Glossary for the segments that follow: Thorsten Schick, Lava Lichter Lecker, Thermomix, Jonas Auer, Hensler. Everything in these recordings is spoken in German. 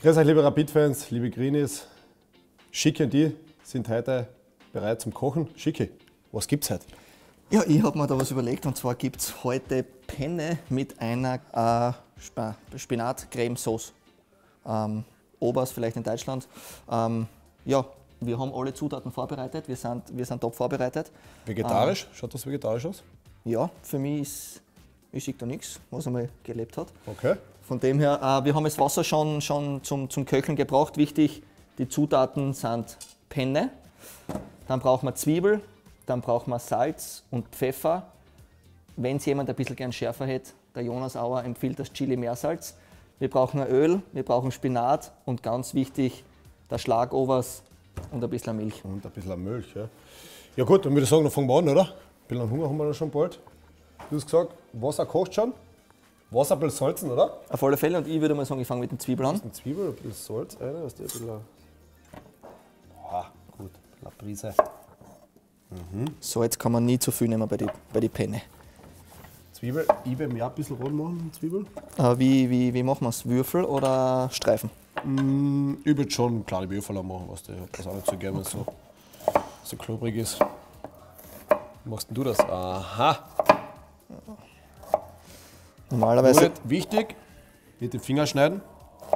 Grüß euch liebe Rapid-Fans, liebe Greenies. Schicki und ich sind heute bereit zum Kochen. Schicki, was gibt's heute? Ja, ich habe mir da was überlegt und zwar gibt es heute Penne mit einer Spinat-Creme-Sauce. Obers vielleicht in Deutschland. Ja, wir haben alle Zutaten vorbereitet, wir sind top vorbereitet. Vegetarisch? Schaut das vegetarisch aus? Ja, für mich ist... Ich schicke da nichts, was einmal gelebt hat. Okay. Von dem her, wir haben das Wasser schon zum Köcheln gebraucht. Wichtig, die Zutaten sind Penne, dann brauchen wir Zwiebel, dann brauchen wir Salz und Pfeffer. Wenn es jemand ein bisschen gern schärfer hätte, der Jonas Auer empfiehlt das Chili-Meersalz. Wir brauchen Öl, wir brauchen Spinat und ganz wichtig, der Schlagobers und ein bisschen Milch. Und ein bisschen Milch, ja. Ja gut, dann würde ich sagen, dann fangen wir an, oder? Ein bisschen Hunger haben wir da schon bald. Du hast gesagt, Wasser kocht schon, Wasser ein bisschen salzen, oder? Auf alle Fälle, und ich würde mal sagen, ich fange mit den Zwiebeln an. Ein bisschen Zwiebel, ein bisschen Salz, eine, was die ein bisschen... Ah, gut, eine Prise. Mhm. Salz kann man nie zu viel nehmen bei die Penne. Zwiebel, ich will mir ein bisschen rot machen, Zwiebel. Wie machen wir es? Würfel oder Streifen? Ich würde schon kleine Würfel machen, was die das auch nicht so gerne, okay. Wenn es so klobrig ist. Wie machst denn du das? Aha! Normalerweise. Wichtig, mit den Fingern schneiden,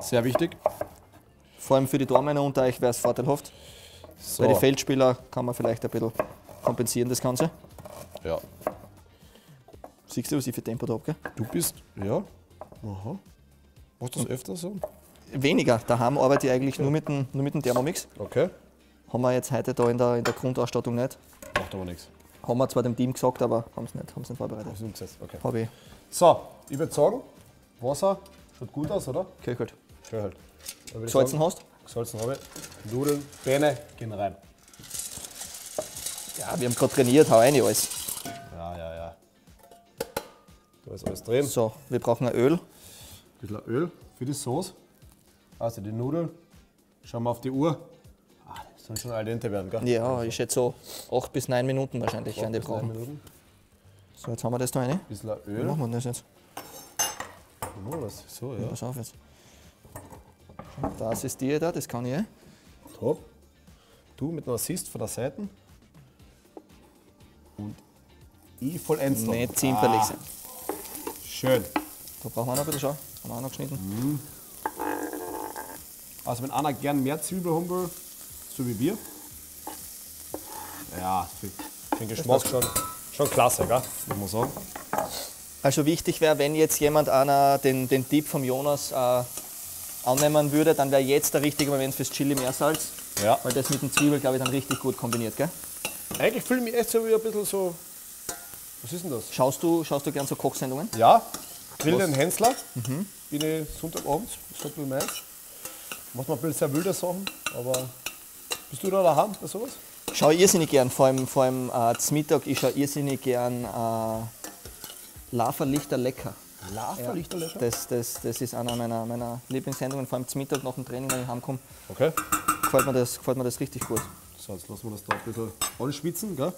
sehr wichtig. Vor allem für die Tormänner unter euch wäre es vorteilhaft. So. Bei den Feldspielern kann man vielleicht ein bisschen kompensieren, das Ganze. Ja. Siehst du, was ich für Tempo da habe, gell? Du bist, ja. Aha. Machst du das öfter so? Weniger. Daheim arbeite ich eigentlich, okay, nur mit dem Thermomix. Okay. Haben wir jetzt heute da in der Grundausstattung nicht. Macht aber nichts. Haben wir zwar dem Team gesagt, aber haben es nicht vorbereitet. Okay. Hab ich. So, ich würde sagen, Wasser schaut gut aus, oder? Okay, gut. Schön halt. Gesalzen hast du? Gesalzen habe ich. Nudeln, Penne gehen rein. Ja, wir haben gerade trainiert, hau rein alles. Ja. Da ist alles drin. So, wir brauchen ein Öl. Ein bisschen Öl für die Sauce. Also die Nudeln. Schauen wir auf die Uhr. Sollen schon al dente werden, gell? Ja, ich schätze so 8 bis 9 Minuten wahrscheinlich werden die brauchen. So, jetzt haben wir das da rein. Ein bisschen Öl. Wie machen wir das jetzt? Oh, das ist so, ja. Pass auf jetzt. Das ist die da, das kann ich. Top. Du mit einem Assist von der Seite. Und ich vollends. Nicht zimperlich sein. Schön. Da brauchen wir noch ein bisschen, schau. Haben wir auch noch geschnitten. Mhm. Also wenn einer gern mehr Zwiebel haben will, so wie wir. Ja, für den Geschmack schon klasse, gell? Muss man sagen. Also wichtig wäre, wenn jetzt jemand einer den Tipp vom Jonas annehmen würde, dann wäre jetzt der richtige Moment fürs Chili-Meersalz. Ja. Weil das mit den Zwiebeln, glaube ich, dann richtig gut kombiniert, gell? Eigentlich fühle ich mich echt so wie ein bisschen so... Was ist denn das? Schaust du gern so Kochsendungen? Ja. Grillen Hensler. Mhm. Bin ich Sonntagabends, das ist ein bisschen meins. Manchmal ein bisschen sehr wilde Sachen, aber... Bist du da daheim bei sowas? Ich schaue irrsinnig gern, vor allem zum Mittag, ich schaue irrsinnig gern Lava Lichter Lecker. Lava Lichter Lecker? Ja, das ist einer meiner Lieblingssendungen, vor allem zum Mittag nach dem Training, wenn ich heimkomme. Okay. Gefällt mir das richtig gut. So, jetzt lassen wir das da ein bisschen anschwitzen, gell?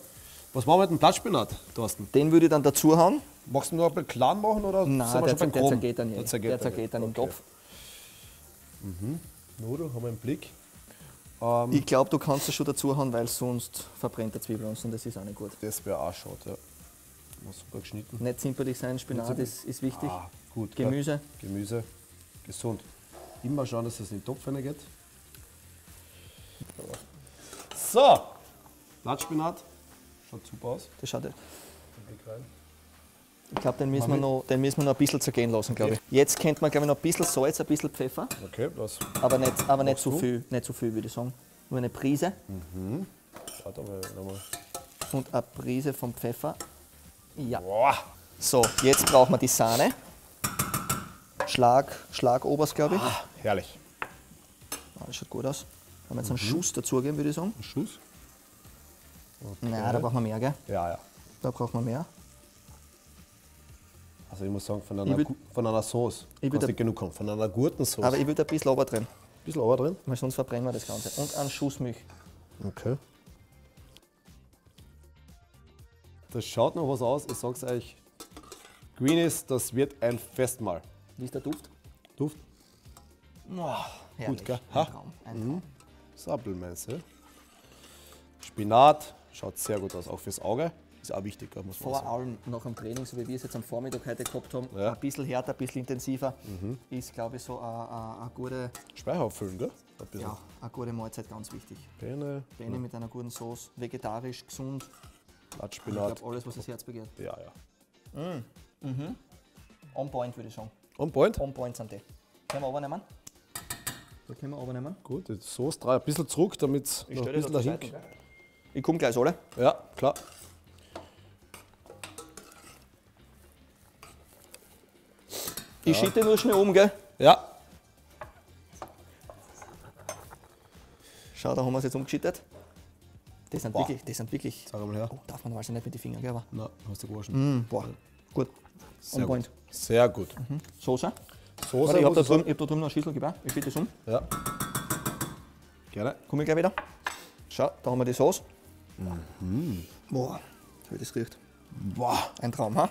Was machen wir mit dem Blattspinat, Thorsten? Den würde ich dann dazu hauen. Magst du noch ein bisschen klein machen oder? Nein, der zergeht dann nicht. Der zergeht dann im Topf. Mhm. Nudeln haben wir im Blick. Ich glaube, du kannst es schon dazu haben, weil sonst verbrennt der Zwiebel und das ist auch nicht gut. Das wäre auch schade, ja. Muss super geschnitten. Nicht zimperlich sein, Spinat ist wichtig. Ah, gut, Gemüse. Gell? Gemüse, gesund. Immer schauen, dass es in den Topf reingeht. So, Blattspinat. Schaut super aus. Das schaut jetzt. Ich glaube, den müssen wir noch ein bisschen zergehen lassen, glaube ich. Jetzt könnte man, glaube ich, noch ein bisschen Salz, ein bisschen Pfeffer. Okay, das. Aber nicht so viel, würde ich sagen. Nur eine Prise. Mhm. Schaut aber nochmal. Und eine Prise vom Pfeffer. Ja. Boah. So, jetzt brauchen wir die Sahne. Schlagobers, glaube ich. Ah, herrlich. Ah, das schaut gut aus. Wenn wir jetzt einen Schuss dazugeben, würde ich sagen. Ein Schuss? Okay. Nein, da brauchen wir mehr, gell? Ja. Da brauchen wir mehr. Also ich muss sagen, von einer Sauce kannst nicht genug kommen, von einer guten Sauce. Aber ich würde ein bisschen Ober drin. Ein bisschen Ober drin? Weil sonst verbrennen wir das Ganze. Und einen Schuss Milch. Okay. Das schaut noch was aus, ich sag's euch. Greenies, das wird ein Festmahl. Wie ist der Duft? Oh, gut, gell? Ein Traum. Sappelmesse. Spinat. Schaut sehr gut aus, auch fürs Auge. Ist auch wichtig, muss man sagen. Vor allem nach dem Training, so wie wir es jetzt am Vormittag heute gehabt haben, ein bisschen härter, ein bisschen intensiver, ist, glaube ich, so eine gute... Speicher auffüllen, gell? Ein ja, eine gute Mahlzeit, ganz wichtig. Penne mit einer guten Sauce, vegetarisch, gesund. Blattspinat. Ich glaube, alles, was das Herz begehrt. Ja, ja. On point, würde ich sagen. On point? On point sind die. Können wir runternehmen? Da können wir runternehmen. Gut, die Sauce ein bisschen zurück, damit es noch ein bisschen dahin geht. Ich komme gleich, oder? Ja, klar. Ich schiebe nur schnell um, gell? Ja. Schau, da haben wir es jetzt umgeschüttet. Das sind wirklich, Sag mal her. Oh, darf man normalerweise nicht mit den Fingern, gell? Aber nein, hast du gewaschen. Boah, gut. On point. Sehr gut. Soße. Soße. Ich habe da drüben noch einen Schüssel gebaut. Ich schiebe das um. Ja. Gerne. Komm ich gleich wieder. Schau, da haben wir die Sauce. Boah, wie das riecht. Boah, ein Traum, ha?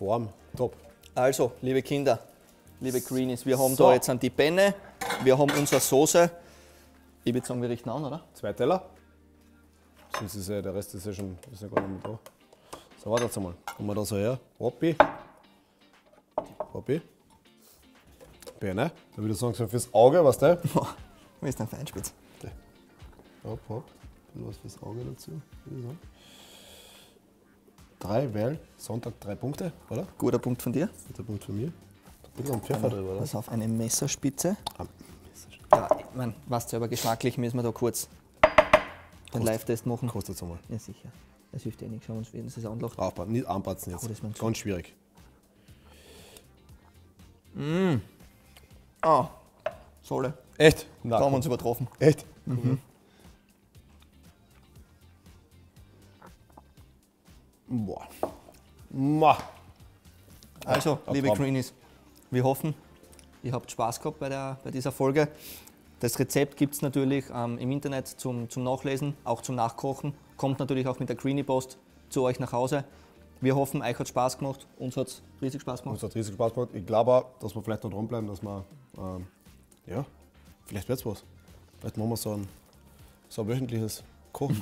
Warm, top. Also, liebe Kinder, liebe Greenies, wir haben da jetzt die Penne, wir haben unsere Soße. Ich würde sagen, wir richten an, oder? 2 Teller. Sonst ist ja, der Rest ist ja schon ist ja gar nicht mehr da. So, warte jetzt einmal. Kommen wir da so her. Hoppi. Hoppi. Penne. Da würde ich sagen, so fürs Auge, weißt du? Boah, mir ist ein Feinspitz. Hopp, hopp. Was fürs Auge dazu, würde ich sagen. 3, weil Sonntag 3 Punkte, oder? Guter Punkt von dir. Guter Punkt von mir. Ein bisschen Pfeffer drüber, oder? Pass auf, eine Messerspitze. Ja, ich meine, weißt du, aber geschmacklich müssen wir da kurz einen Live-Test machen. Kostet es einmal. Ja, sicher. Das hilft eh nicht. Schauen wir uns, wenn es das anlacht. Aufpassen, nicht anpatzen jetzt. Oh, das ist ganz schwierig. Mmh. Ah, Sohle. Echt? Da haben wir uns übertroffen. Echt? Mhm. Boah. Also, liebe Greenies, wir hoffen, ihr habt Spaß gehabt bei dieser Folge. Das Rezept gibt es natürlich im Internet zum Nachlesen, auch zum Nachkochen. Kommt natürlich auch mit der Greenie Post zu euch nach Hause. Wir hoffen, euch hat Spaß gemacht. Uns hat es riesig Spaß gemacht. Uns hat riesig Spaß gemacht. Ich glaube auch, dass wir vielleicht noch dran bleiben, dass wir, ja, vielleicht wird es was. Vielleicht machen wir so ein wöchentliches Kochen.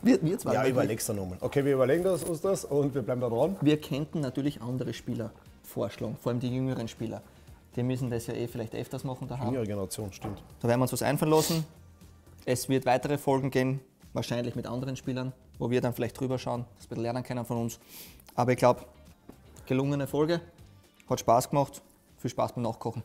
Wir zwei. Ja, überleg's dann nochmal. Okay, wir überlegen uns das und wir bleiben da dran. Wir könnten natürlich andere Spieler vorschlagen, vor allem die jüngeren Spieler. Die müssen das ja eh vielleicht öfters machen. Jüngere Generation, stimmt. Da werden wir uns was einfallen lassen. Es wird weitere Folgen geben, wahrscheinlich mit anderen Spielern, wo wir dann vielleicht drüber schauen, das ein bisschen lernen können von uns. Aber ich glaube, gelungene Folge, hat Spaß gemacht, viel Spaß beim Nachkochen.